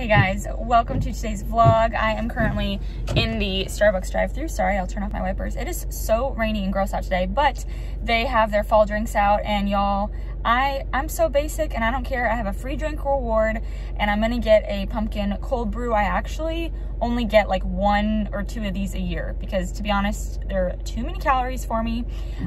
Hey guys, welcome to today's vlog. I am currently in the Starbucks drive-thru. Sorry, I'll turn off my wipers. It is so rainy and gross out today, but they have their fall drinks out, and y'all, I'm so basic and I don't care. I have a free drink reward, and I'm gonna get a pumpkin cold brew. I actually only get like 1 or 2 of these a year because, to be honest, they're too many calories for me.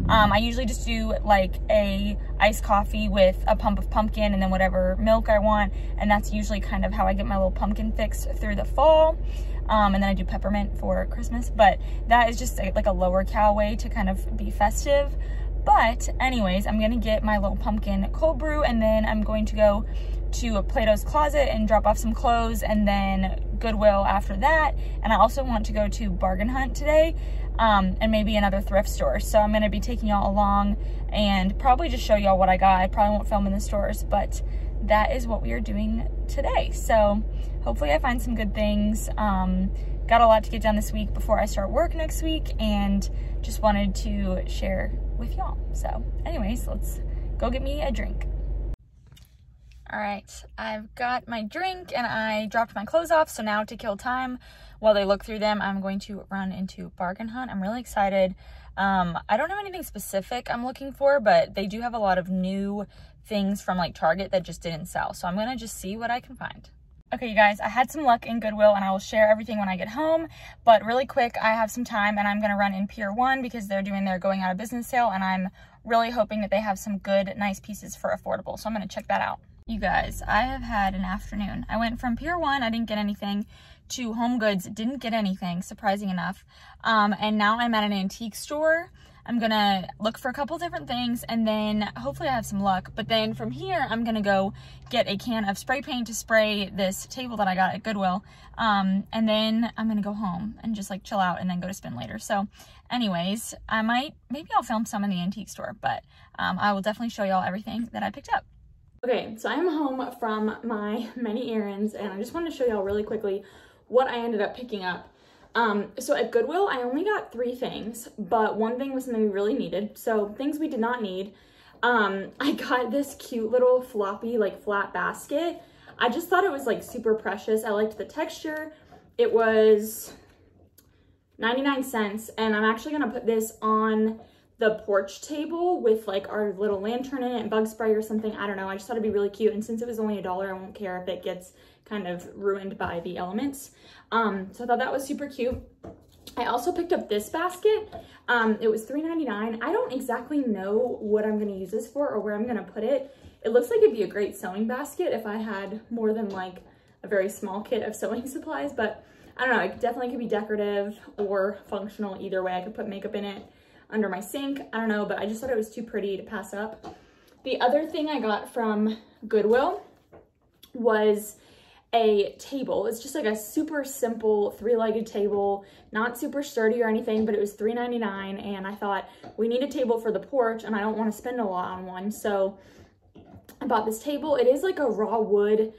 I usually just do like a iced coffee with a pump of pumpkin and then whatever milk I want, and that's usually kind of how I get my pumpkin fix through the fall, and then I do peppermint for Christmas. But that is just like a lower cal way to kind of be festive. But anyways, I'm gonna get my little pumpkin cold brew, and then I'm going to go to a Plato's Closet and drop off some clothes, and then Goodwill after that. And I also want to go to Bargain Hunt today, and maybe another thrift store. So I'm gonna be taking y'all along and probably just show y'all what I got. I probably won't film in the stores, but that is what we are doing today. So hopefully I find some good things. Got a lot to get done this week before I start work next week, and just wanted to share with y'all. So anyways, let's go get me a drink. All right, I've got my drink and I dropped my clothes off. So now, to kill time while they look through them, I'm going to run into Bargain Hunt. I'm really excited. I don't have anything specific I'm looking for, but they do have a lot of new things from like Target that just didn't sell. So I'm gonna just see what I can find. Okay, you guys, I had some luck in Goodwill, and I will share everything when I get home. But really quick, I have some time and I'm gonna run in Pier 1 because they're doing their going out of business sale, and I'm really hoping that they have some good, nice pieces for affordable. So I'm gonna check that out. You guys, I have had an afternoon. I went from Pier 1, I didn't get anything, to Home Goods, didn't get anything, surprising enough. And now I'm at an antique store. I'm gonna look for a couple different things, and then hopefully I have some luck. But then from here, I'm gonna go get a can of spray paint to spray this table that I got at Goodwill. And then I'm gonna go home and just like chill out and then go to spin later. So anyways, maybe I'll film some in the antique store, but I will definitely show y'all everything that I picked up. Okay, so I'm home from my many errands, and I just wanted to show y'all really quickly what I ended up picking up. So at Goodwill, I only got 3 things, but one thing was something we really needed. So things we did not need. I got this cute little floppy, like flat basket. I just thought it was like super precious. I liked the texture. It was 99 cents. And I'm actually going to put this on the porch table with like our little lantern in it and bug spray or something. I don't know. I just thought it'd be really cute. And since it was only $1, I won't care if it gets kind of ruined by the elements. So I thought that was super cute. I also picked up this basket. It was $3.99. I don't exactly know what I'm gonna use this for or where I'm gonna put it. It looks like it'd be a great sewing basket if I had more than like a very small kit of sewing supplies, but I don't know, it definitely could be decorative or functional either way. I could put makeup in it under my sink. I don't know, but I just thought it was too pretty to pass up. The other thing I got from Goodwill was a table. It's just like a super simple 3-legged table, not super sturdy or anything, but it was $3.99, and I thought we need a table for the porch and I don't want to spend a lot on one. So I bought this table. It is like a raw wood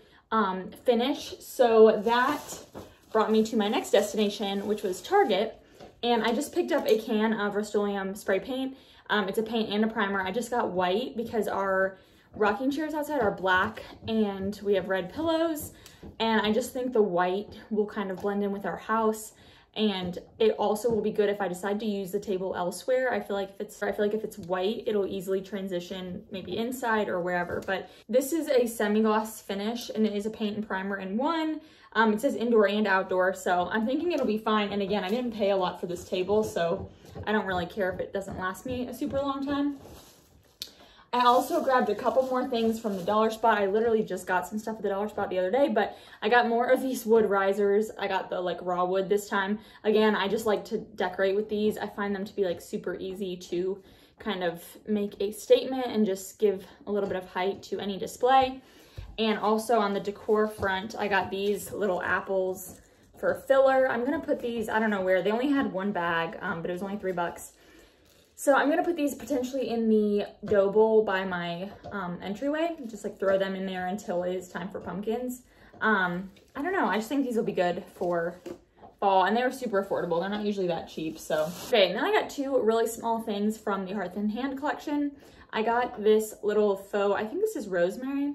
finish. So that brought me to my next destination, which was Target. And I just picked up a can of Rust-Oleum spray paint. It's a paint and a primer. I just got white because our rocking chairs outside are black and we have red pillows, and I just think the white will kind of blend in with our house, and it also will be good if I decide to use the table elsewhere. I feel like if it's white, it'll easily transition maybe inside or wherever. But this is a semi-gloss finish, and it is a paint and primer in one. It says indoor and outdoor, so I'm thinking it'll be fine. And again, I didn't pay a lot for this table, so I don't really care if it doesn't last me a super long time. I also grabbed a couple more things from the dollar spot. I literally just got some stuff at the dollar spot the other day, but I got more of these wood risers. I got the like raw wood this time. Again, I just like to decorate with these. I find them to be like super easy to kind of make a statement and just give a little bit of height to any display. And also on the decor front, I got these little apples for filler. I'm gonna put these, I don't know where, they only had one bag, but it was only $3. So I'm gonna put these potentially in the dough bowl by my entryway, just like throw them in there until it is time for pumpkins. I don't know, I just think these will be good for fall, and they were super affordable. They're not usually that cheap, so. Okay, and then I got 2 really small things from the Hearth and Hand collection. I got this little faux, I think this is rosemary.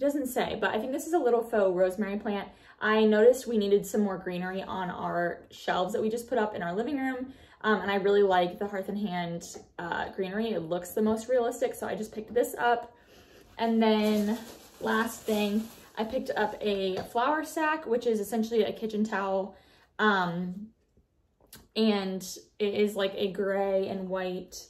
It doesn't say, but I think this is a little faux rosemary plant. I noticed we needed some more greenery on our shelves that we just put up in our living room. And I really like the Hearth and Hand greenery. It looks the most realistic, so I just picked this up. And then last thing, I picked up a flower sack, which is essentially a kitchen towel. And it is like a gray and white.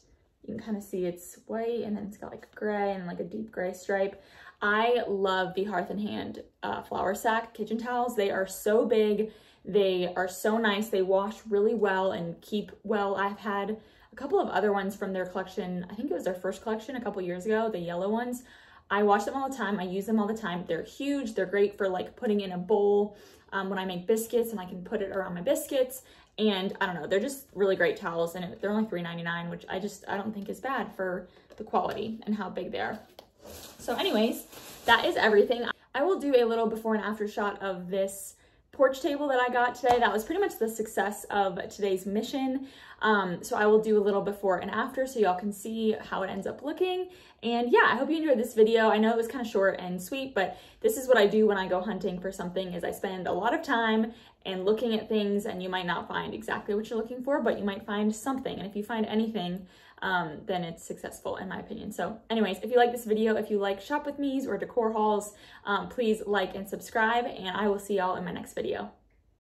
You can kind of see it's white and then it's got like gray and like a deep gray stripe. I love the Hearth and Hand flower sack kitchen towels. They are so big. They are so nice. They wash really well and keep well. I've had a couple of other ones from their collection. I think it was their first collection a couple years ago, the yellow ones. I wash them all the time. I use them all the time. They're huge. They're great for like putting in a bowl when I make biscuits, and I can put it around my biscuits. And I don't know, they're just really great towels, and they're only $3.99, which I don't think is bad for the quality and how big they are. So anyways, that is everything. I will do a little before and after shot of this porch table that I got today. That was pretty much the success of today's mission. So I will do a little before and after so y'all can see how it ends up looking. And yeah, I hope you enjoyed this video. I know it was kind of short and sweet, but this is what I do when I go hunting for something, is I spend a lot of time and looking at things, and you might not find exactly what you're looking for, but you might find something. And if you find anything, then it's successful in my opinion. So anyways, if you like this video, if you like shop with me's or decor hauls, please like and subscribe, and I will see y'all in my next video.